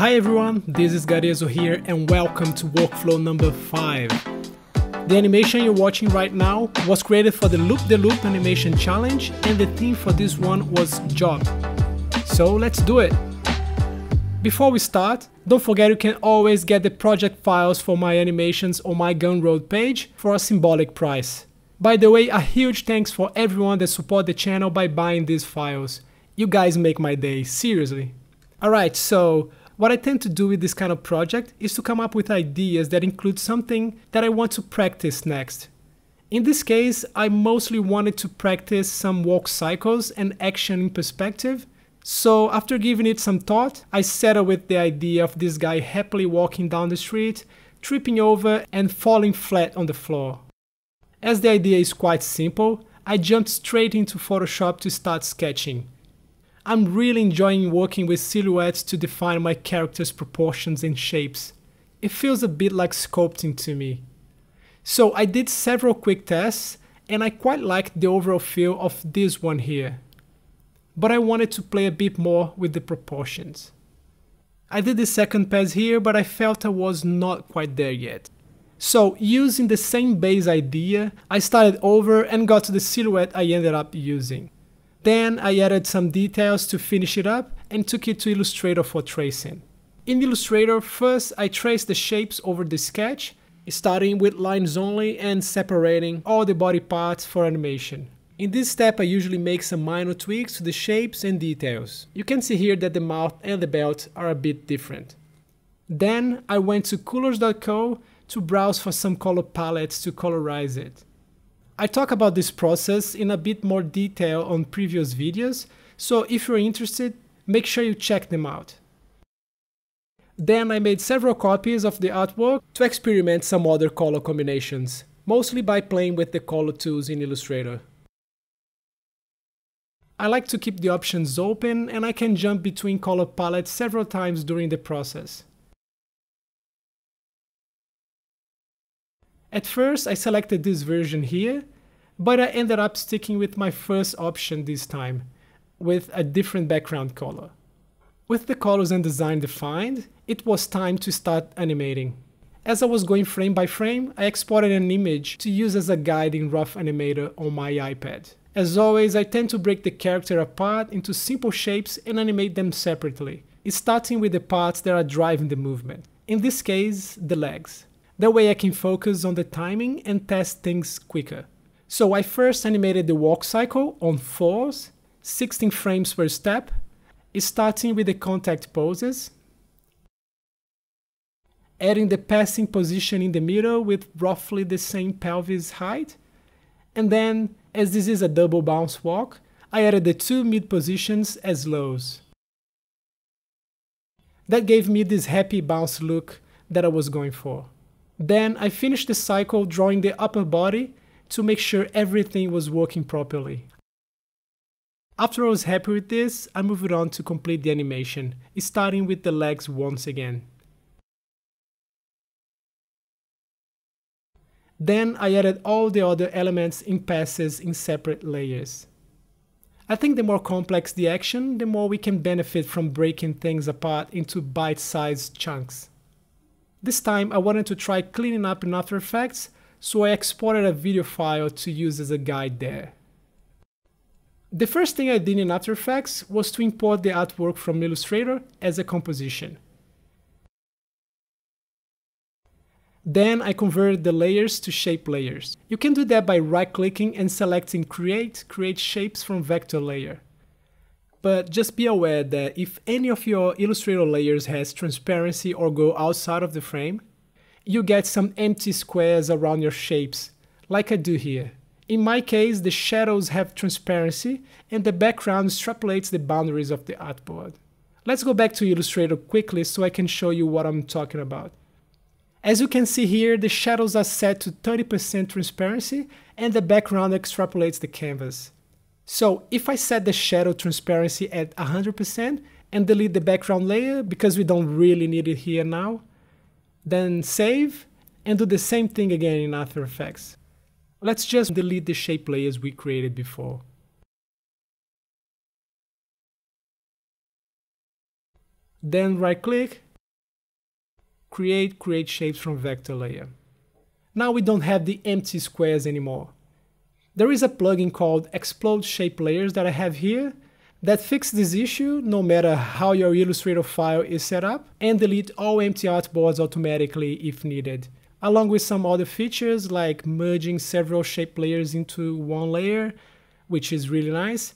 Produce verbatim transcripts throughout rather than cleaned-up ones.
Hi everyone, this is Garezo here and welcome to workflow number five. The animation you're watching right now was created for the Loop the Loop animation challenge and the theme for this one was job. So let's do it! Before we start, don't forget you can always get the project files for my animations on my Gumroad page for a symbolic price. By the way, a huge thanks for everyone that support the channel by buying these files. You guys make my day, seriously. Alright, so what I tend to do with this kind of project is to come up with ideas that include something that I want to practice next. In this case, I mostly wanted to practice some walk cycles and action in perspective. So after giving it some thought, I settled with the idea of this guy happily walking down the street, tripping over and falling flat on the floor. As the idea is quite simple, I jumped straight into Photoshop to start sketching. I'm really enjoying working with silhouettes to define my character's proportions and shapes. It feels a bit like sculpting to me. So I did several quick tests and I quite liked the overall feel of this one here. But I wanted to play a bit more with the proportions. I did the second pass here, but I felt I was not quite there yet. So using the same base idea, I started over and got to the silhouette I ended up using. Then I added some details to finish it up and took it to Illustrator for tracing. In Illustrator, first I traced the shapes over the sketch, starting with lines only and separating all the body parts for animation. In this step I usually make some minor tweaks to the shapes and details. You can see here that the mouth and the belt are a bit different. Then I went to coolers dot co to browse for some color palettes to colorize it. I talk about this process in a bit more detail on previous videos, so if you're interested, make sure you check them out. Then I made several copies of the artwork to experiment some other color combinations, mostly by playing with the color tools in Illustrator. I like to keep the options open and I can jump between color palettes several times during the process. At first I selected this version here, but I ended up sticking with my first option this time, with a different background color. With the colors and design defined, it was time to start animating. As I was going frame by frame, I exported an image to use as a guide in Rough Animator on my iPad. As always, I tend to break the character apart into simple shapes and animate them separately, starting with the parts that are driving the movement, in this case, the legs. That way I can focus on the timing and test things quicker. So I first animated the walk cycle on fours, sixteen frames per step, starting with the contact poses, adding the passing position in the middle with roughly the same pelvis height, and then, as this is a double bounce walk, I added the two mid positions as lows. That gave me this happy bounce look that I was going for. Then I finished the cycle drawing the upper body to make sure everything was working properly. After I was happy with this, I moved on to complete the animation, starting with the legs once again. Then I added all the other elements in passes in separate layers. I think the more complex the action, the more we can benefit from breaking things apart into bite-sized chunks. This time I wanted to try cleaning up in After Effects, so I exported a video file to use as a guide there. The first thing I did in After Effects was to import the artwork from Illustrator as a composition. Then I converted the layers to shape layers. You can do that by right-clicking and selecting Create, Create Shapes from Vector Layer. But just be aware that if any of your Illustrator layers has transparency or go outside of the frame, you get some empty squares around your shapes, like I do here. In my case, the shadows have transparency and the background extrapolates the boundaries of the artboard. Let's go back to Illustrator quickly so I can show you what I'm talking about. As you can see here, the shadows are set to thirty percent transparency and the background extrapolates the canvas. So if I set the shadow transparency at one hundred percent and delete the background layer because we don't really need it here now, then save and do the same thing again in After Effects. Let's just delete the shape layers we created before. Then right click create, create shapes from vector layer. Now we don't have the empty squares anymore. There is a plugin called Explode Shape Layers that I have here that fixes this issue no matter how your Illustrator file is set up, and delete all empty artboards automatically if needed, along with some other features like merging several shape layers into one layer, which is really nice,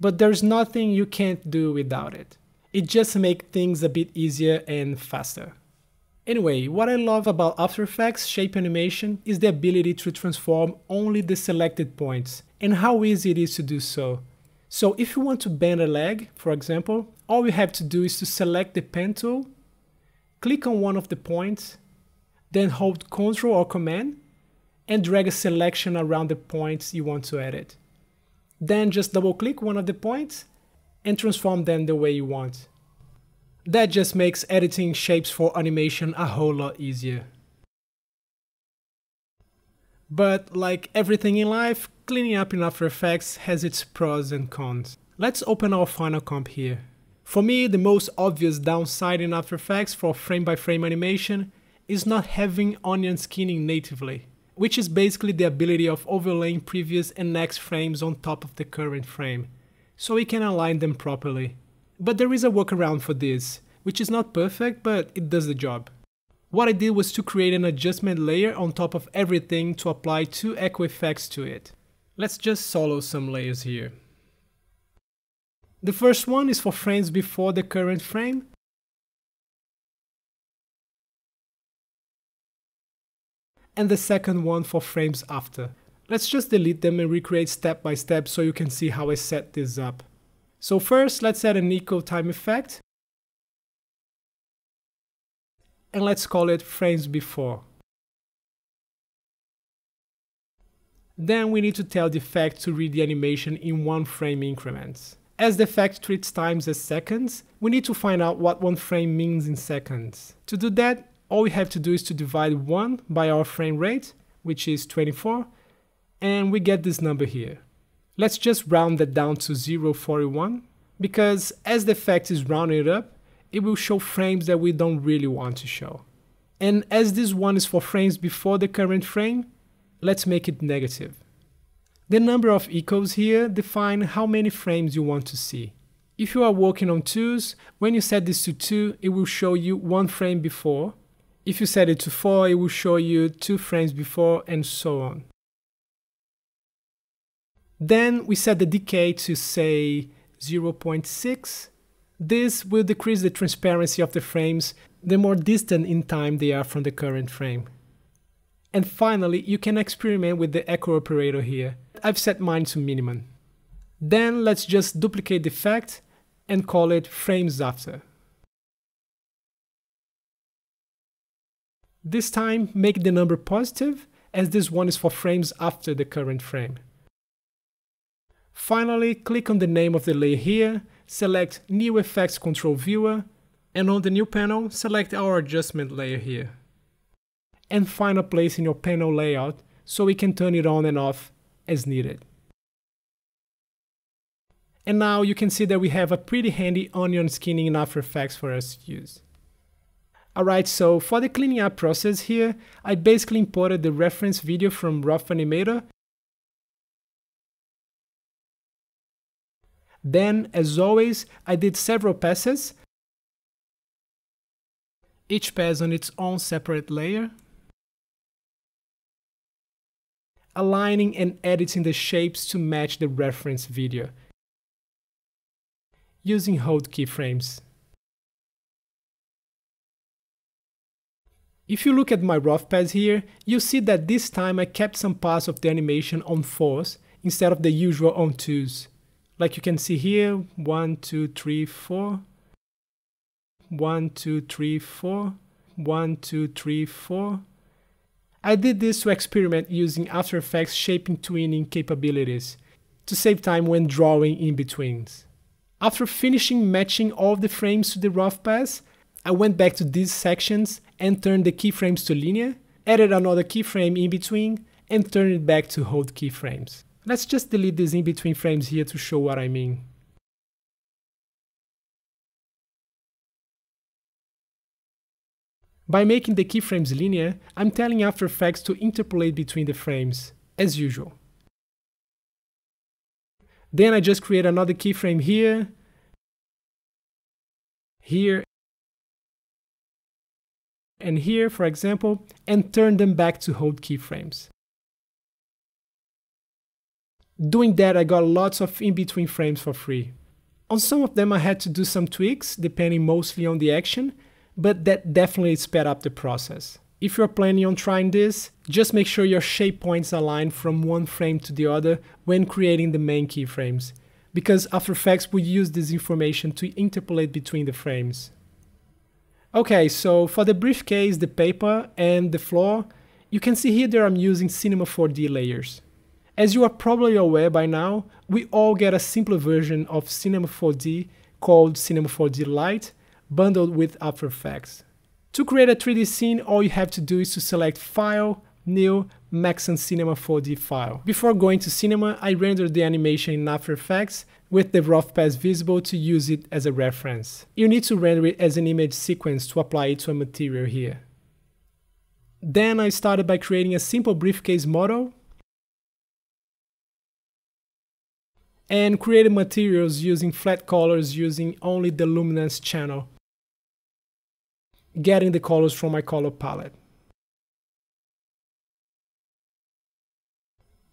but there's nothing you can't do without it. It just makes things a bit easier and faster. Anyway, what I love about After Effects shape animation is the ability to transform only the selected points, and how easy it is to do so. So if you want to bend a leg, for example, all you have to do is to select the pen tool, click on one of the points, then hold Ctrl or Command and drag a selection around the points you want to edit. Then just double click one of the points and transform them the way you want. That just makes editing shapes for animation a whole lot easier. But like everything in life, cleaning up in After Effects has its pros and cons. Let's open our final comp here. For me, the most obvious downside in After Effects for frame-by-frame animation is not having onion skinning natively, which is basically the ability of overlaying previous and next frames on top of the current frame, so we can align them properly. But there is a workaround for this, which is not perfect, but it does the job. What I did was to create an adjustment layer on top of everything to apply two echo effects to it. Let's just solo some layers here. The first one is for frames before the current frame, and the second one for frames after. Let's just delete them and recreate step by step so you can see how I set this up. So first, let's add an echo time effect, and let's call it frames before. Then we need to tell the effect to read the animation in one frame increments. As the effect treats times as seconds, we need to find out what one frame means in seconds. To do that, all we have to do is to divide one by our frame rate, which is twenty-four, and we get this number here. Let's just round that down to zero point four one, because as the effect is rounded up, it will show frames that we don't really want to show. And as this one is for frames before the current frame, let's make it negative. The number of echoes here define how many frames you want to see. If you are working on twos, when you set this to two, it will show you one frame before. If you set it to four, it will show you two frames before, and so on. Then we set the decay to, say, zero point six. This will decrease the transparency of the frames the more distant in time they are from the current frame. And finally, you can experiment with the echo operator here. I've set mine to minimum. Then let's just duplicate the effect and call it frames after. This time, make the number positive, as this one is for frames after the current frame. Finally, click on the name of the layer here, select New Effects Control Viewer, and on the new panel, select our adjustment layer here. And find a place in your panel layout, so we can turn it on and off as needed. And now you can see that we have a pretty handy onion skinning in After Effects for us to use. Alright, so for the cleaning up process here, I basically imported the reference video from Rough Animator. Then, as always, I did several passes, each pass on its own separate layer, aligning and editing the shapes to match the reference video, using hold keyframes. If you look at my rough pass here, you see that this time I kept some parts of the animation on fours instead of the usual on twos. Like you can see here, one, two, three, four, one, two, three, four, one, two, three, four. I did this to experiment using After Effects shaping tweening capabilities, to save time when drawing in-betweens. After finishing matching all the frames to the rough pass, I went back to these sections and turned the keyframes to linear, added another keyframe in between, and turned it back to hold keyframes. Let's just delete these in-between frames here to show what I mean. By making the keyframes linear, I'm telling After Effects to interpolate between the frames, as usual. Then I just create another keyframe here, here, and here, for example, and turn them back to hold keyframes. Doing that, I got lots of in-between frames for free. On some of them I had to do some tweaks, depending mostly on the action, but that definitely sped up the process. If you're planning on trying this, just make sure your shape points align from one frame to the other when creating the main keyframes, because After Effects will use this information to interpolate between the frames. Okay, so for the briefcase, the paper, and the floor, you can see here that I'm using Cinema four D layers. As you are probably aware by now, we all get a simpler version of Cinema four D called Cinema four D Lite, bundled with After Effects. To create a three D scene, all you have to do is to select File, New, Maxon Cinema four D file. Before going to Cinema, I rendered the animation in After Effects with the rough pass visible to use it as a reference. You need to render it as an image sequence to apply it to a material here. Then I started by creating a simple briefcase model and created materials using flat colors using only the luminance channel, getting the colors from my color palette.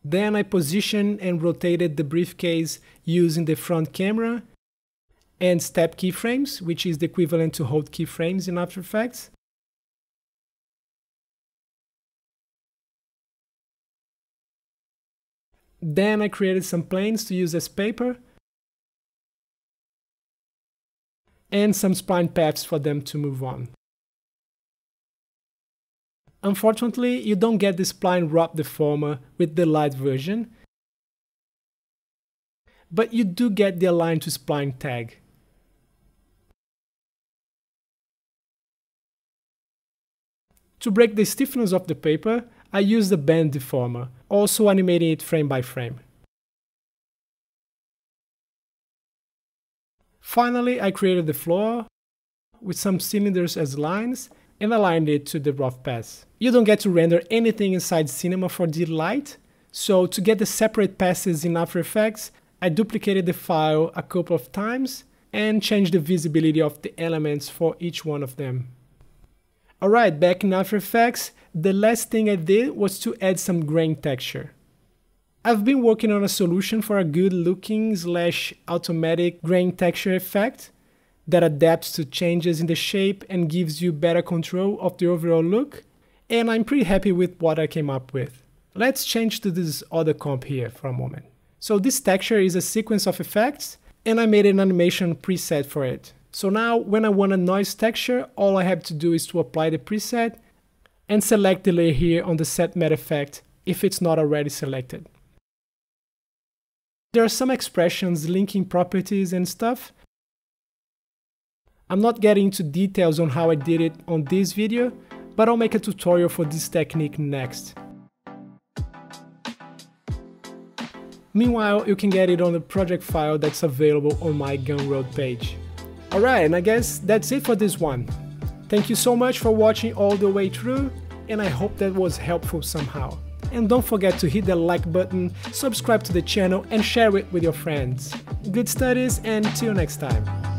Then I positioned and rotated the briefcase using the front camera and step keyframes, which is the equivalent to hold keyframes in After Effects. Then I created some planes to use as paper and some spline paths for them to move on. Unfortunately, you don't get the spline wrap deformer with the light version, but you do get the align to spline tag. To break the stiffness of the paper, I use the bend deformer, also animating it frame by frame. Finally, I created the floor with some cylinders as lines and aligned it to the rough pass. You don't get to render anything inside Cinema four D Lite, so to get the separate passes in After Effects, I duplicated the file a couple of times and changed the visibility of the elements for each one of them. Alright, back in After Effects, the last thing I did was to add some grain texture. I've been working on a solution for a good looking slash automatic grain texture effect that adapts to changes in the shape and gives you better control of the overall look, and I'm pretty happy with what I came up with. Let's change to this other comp here for a moment. So this texture is a sequence of effects, and I made an animation preset for it. So now, when I want a noise texture, all I have to do is to apply the preset and select the layer here on the Set Matte effect if it's not already selected. There are some expressions, linking properties and stuff. I'm not getting into details on how I did it on this video, but I'll make a tutorial for this technique next. Meanwhile, you can get it on the project file that's available on my Gumroad page. Alright, and I guess that's it for this one. Thank you so much for watching all the way through, and I hope that was helpful somehow. And don't forget to hit that like button, subscribe to the channel and share it with your friends. Good studies and till next time.